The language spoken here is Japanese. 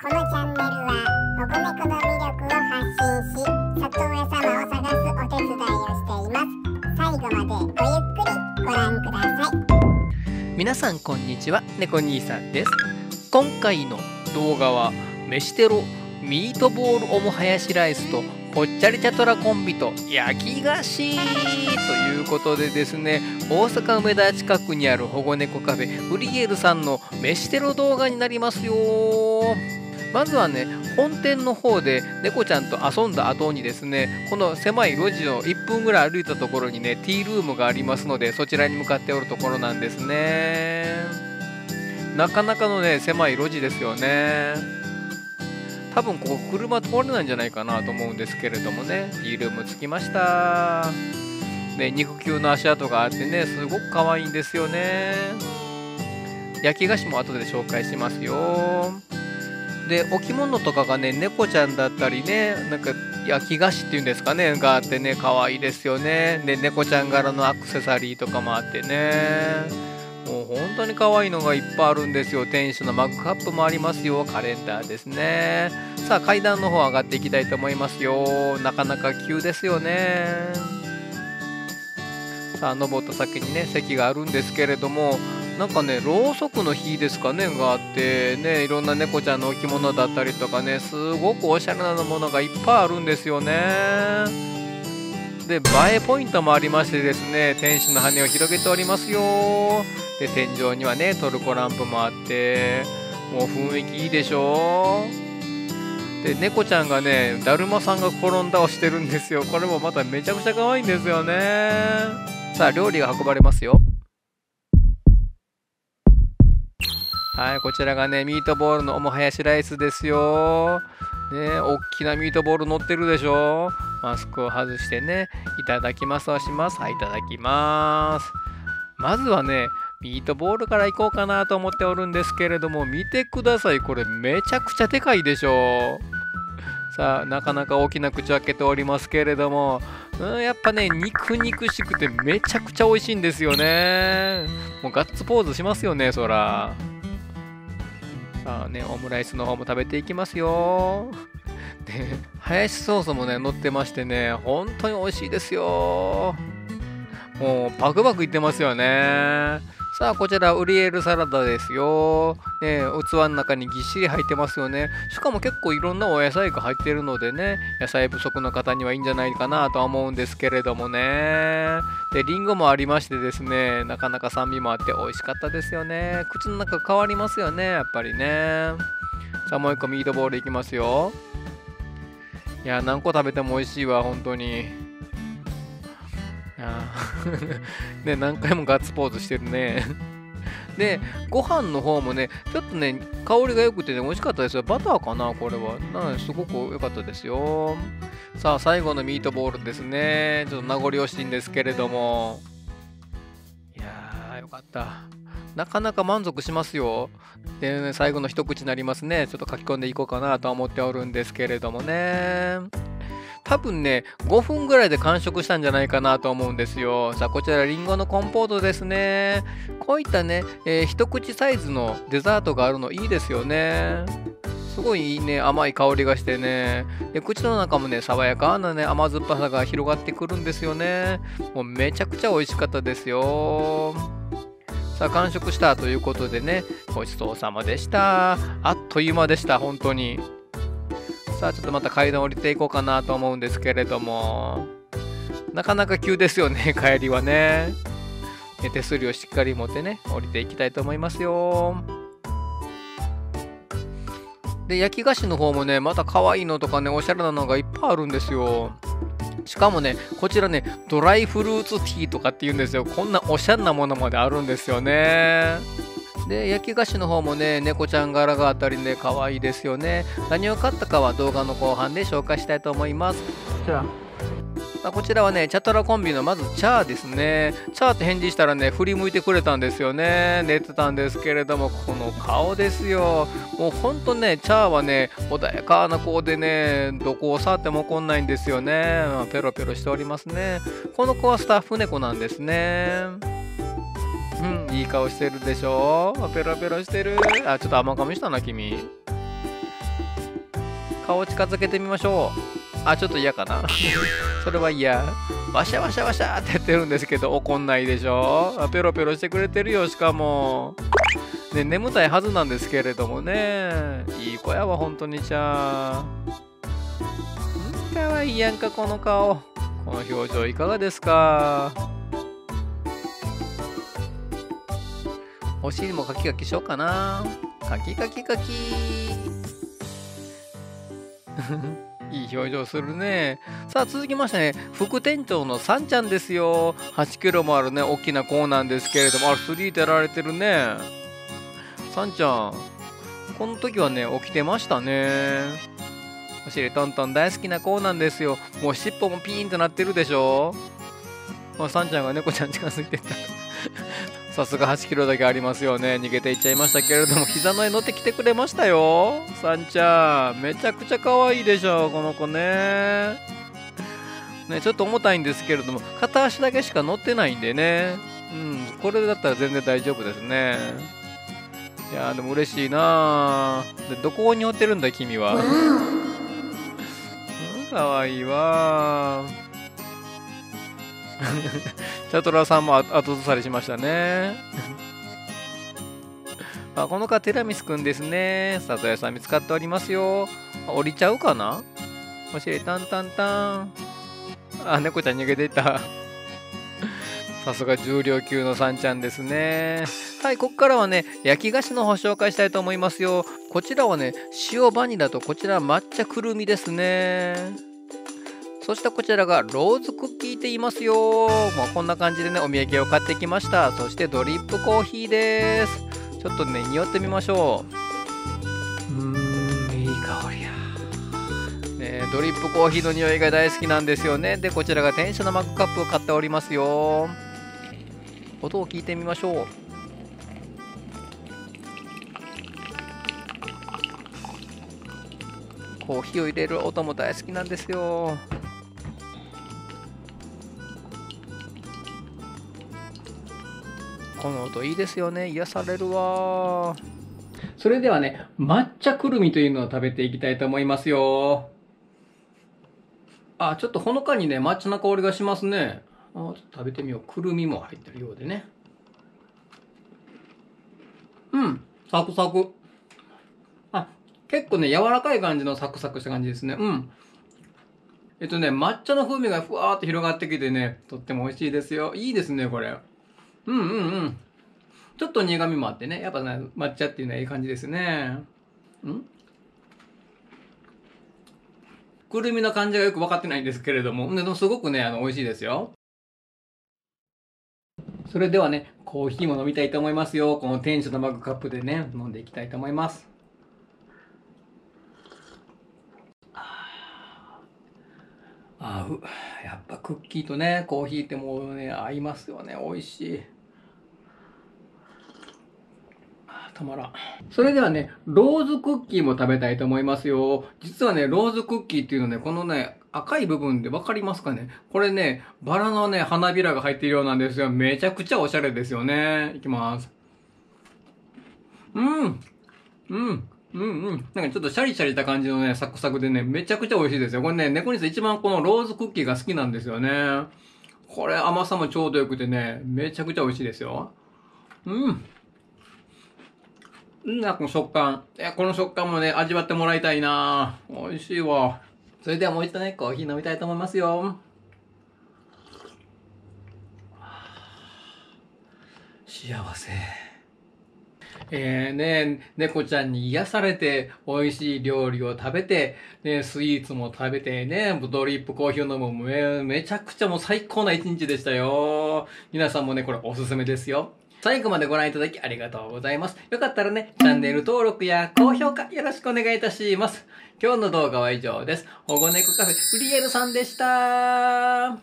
このチャンネルは保護猫の魅力を発信し、里親様を探すお手伝いをしています。最後までごゆっくりご覧ください。皆さんこんにちは、猫兄さんです。今回の動画は飯テロミートボールオムハヤシライスとぽっちゃり茶トラコンビと焼き菓子ということでですね、大阪梅田近くにある保護猫カフェウリエルさんの飯テロ動画になりますよ。まずはね、本店の方で猫ちゃんと遊んだ後にですね、この狭い路地を1分ぐらい歩いたところにね、ティールームがありますので、そちらに向かっておるところなんですね。なかなかのね、狭い路地ですよね。多分ここ車通れないんじゃないかなと思うんですけれどもね、ティールーム着きました、ね、肉球の足跡があってね、すごく可愛いんですよね。焼き菓子も後で紹介しますよ。で、置物とかがね、猫ちゃんだったりね、なんか焼き菓子っていうんですかね、があってね、可愛いですよね。で、猫ちゃん柄のアクセサリーとかもあってね、もう本当に可愛いのがいっぱいあるんですよ。店主のマグカップもありますよ。カレンダーですね。さあ、階段の方上がっていきたいと思いますよ。なかなか急ですよね。さあ、登った先にね、席があるんですけれども、なんかね、ろうそくの火ですかね、があってね、いろんな猫ちゃんの置物だったりとかね、すごくおしゃれなものがいっぱいあるんですよね。で、映えポイントもありましてですね、天使の羽を広げておりますよ。で、天井にはね、トルコランプもあって、もう雰囲気いいでしょ。で、猫ちゃんがね、だるまさんが転んだをしてるんですよ。これもまためちゃくちゃ可愛いんですよね。さあ、料理が運ばれますよ。はい、こちらがね、ミートボールのオムハヤシライスですよ。ね、おっきなミートボール乗ってるでしょ。マスクを外してね、いただきますをします。はい、いただきます。まずはね、ミートボールからいこうかなと思っておるんですけれども、見てください。これめちゃくちゃでかいでしょ。さあ、なかなか大きな口を開けておりますけれども、やっぱね、肉肉しくてめちゃくちゃ美味しいんですよね。もうガッツポーズしますよね、そら。さあね、オムライスの方も食べていきますよ。で、ハヤシソースもね、乗ってましてね、本当に美味しいですよ。もうパクパクいってますよね。さあ、こちらウリエルサラダですよ。ね、器の中にぎっしり入ってますよね。しかも結構いろんなお野菜が入ってるのでね、野菜不足の方にはいいんじゃないかなとは思うんですけれどもね。で、リンゴもありましてですね、なかなか酸味もあって美味しかったですよね。口の中変わりますよね、やっぱりね。さあ、もう一個ミートボールいきますよ。いや、何個食べても美味しいわ、本当に。ね、何回もガッツポーズしてるね。で、ご飯の方もね、ちょっとね、香りが良くてね、美味しかったですよ。バターかな、これは。すごく良かったですよ。さあ、最後のミートボールですね。ちょっと名残惜しいんですけれども。いやー、よかった。なかなか満足しますよ。で、ね、最後の一口になりますね。ちょっと書き込んでいこうかなとは思っておるんですけれどもね。多分ね、5分ぐらいで完食したんじゃないかなと思うんですよ。さあ、こちらリンゴのコンポートですね。こういったね、一口サイズのデザートがあるのいいですよね。すごいいいね、甘い香りがしてね。で、口の中もね、爽やかなね、甘酸っぱさが広がってくるんですよね。もうめちゃくちゃ美味しかったですよ。さあ、完食したということでね、ごちそうさまでした。あっという間でした、本当に。さあ、ちょっとまた階段降りていこうかなと思うんですけれども、なかなか急ですよね、帰りはね。手すりをしっかり持ってね、降りていきたいと思いますよ。で、焼き菓子の方もね、また可愛いのとかね、おしゃれなのがいっぱいあるんですよ。しかもね、こちらね、ドライフルーツティーとかって言うんですよ。こんなおしゃれなものまであるんですよね。で、焼き菓子の方もね、猫ちゃん柄があったりね、可愛いですよね。何を買ったかは動画の後半で紹介したいと思います。こちらはね、チャトラコンビのまずチャーですね。チャーって返事したらね、振り向いてくれたんですよね。寝てたんですけれども、この顔ですよ。もうほんとね、チャーはね、穏やかな子でね、どこを触っても怒んないんですよね。ペロペロしておりますね。この子はスタッフ猫なんですね。うん、いい顔してるでしょ。ペロペロしてる。あ、ちょっと甘噛みしたな、君。顔を近づけてみましょう。あ、ちょっと嫌かなそれは嫌。ワシャワシャワシャってやってるんですけど、怒んないでしょ。あ、ペロペロしてくれてるよ、しかも。ね、眠たいはずなんですけれどもね。いい子やわ、ほんとにちゃん。かわいいやんか、この顔。この表情いかがですか。お尻もカキカキしようかな。カキカキカキいい表情するね。さあ続きましてね、副店長のさんちゃんですよ。8キロもあるね、大きな子なんですけれども、あれ3でやられてるね。さんちゃん、この時はね起きてましたね。お尻トントン大好きな子なんですよ。もう尻尾もピーンとなってるでしょ。さんちゃんが猫ちゃん近づいてったさすが8キロだけありますよね。逃げていっちゃいましたけれども、膝の上乗ってきてくれましたよ。さんちゃんめちゃくちゃ可愛いでしょ、この子 ね。ちょっと重たいんですけれども、片足だけしか乗ってないんでね、うん、これだったら全然大丈夫ですね。いやー、でも嬉しいな。でどこに乗ってるんだ君はかわいいわチャトラさんも後ずさりしましたねあ、この子はティラミスくんですね。里屋さん見つかっておりますよ。降りちゃうかな。お尻タンタンタン。あ、猫ちゃん逃げていたさすが重量級のさんちゃんですね。はい、ここからはね、焼き菓子の方紹介したいと思いますよ。こちらはね、塩バニラとこちら抹茶くるみですね。そしてこちらがローズクッキーって言いますよ。まあ、こんな感じでね、お土産を買ってきました。そしてドリップコーヒーです。ちょっとね、匂ってみましょう。いい香りや。ドリップコーヒーの匂いが大好きなんですよね。で、こちらが店主のマグカップを買っておりますよ。音を聞いてみましょう。こう火を入れる音も大好きなんですよ。この音いいですよね。癒されるわ。それではね、抹茶くるみというのを食べていきたいと思いますよ。あ、ちょっとほのかにね、抹茶の香りがしますね。あ、ちょっと食べてみよう。くるみも入ってるようでね。うん、サクサク。結構ね、柔らかい感じのサクサクした感じですね。うん。抹茶の風味がふわーっと広がってきてね、とっても美味しいですよ。いいですね、これ。うんうんうん。ちょっと苦味もあってね、やっぱね、抹茶っていうのはいい感じですね。うん。くるみの感じがよく分かってないんですけれども、でもすごくね、美味しいですよ。それではね、コーヒーも飲みたいと思いますよ。この店主のマグカップでね、飲んでいきたいと思います。あ、やっぱクッキーとね、コーヒーってもうね、合いますよね。美味しい。たまらん。それではね、ローズクッキーも食べたいと思いますよ。実はね、ローズクッキーっていうのね、このね、赤い部分でわかりますかね。これね、バラのね、花びらが入っているようなんですよ。めちゃくちゃおしゃれですよね。いきます。うん。うん。うんうん。なんかちょっとシャリシャリした感じのね、サクサクでね、めちゃくちゃ美味しいですよ。これね、猫にさん一番このローズクッキーが好きなんですよね。これ甘さもちょうどよくてね、めちゃくちゃ美味しいですよ。うん。なんかこの食感。この食感もね、味わってもらいたいな。美味しいわ。それではもう一度ね、コーヒー飲みたいと思いますよ。幸せ。ね、猫ちゃんに癒されて、美味しい料理を食べて、ね、スイーツも食べてね、ドリップコーヒーを飲む、めちゃくちゃもう最高な一日でしたよ。皆さんもね、これおすすめですよ。最後までご覧いただきありがとうございます。よかったらね、チャンネル登録や高評価よろしくお願いいたします。今日の動画は以上です。保護猫カフェ、フリエルさんでした。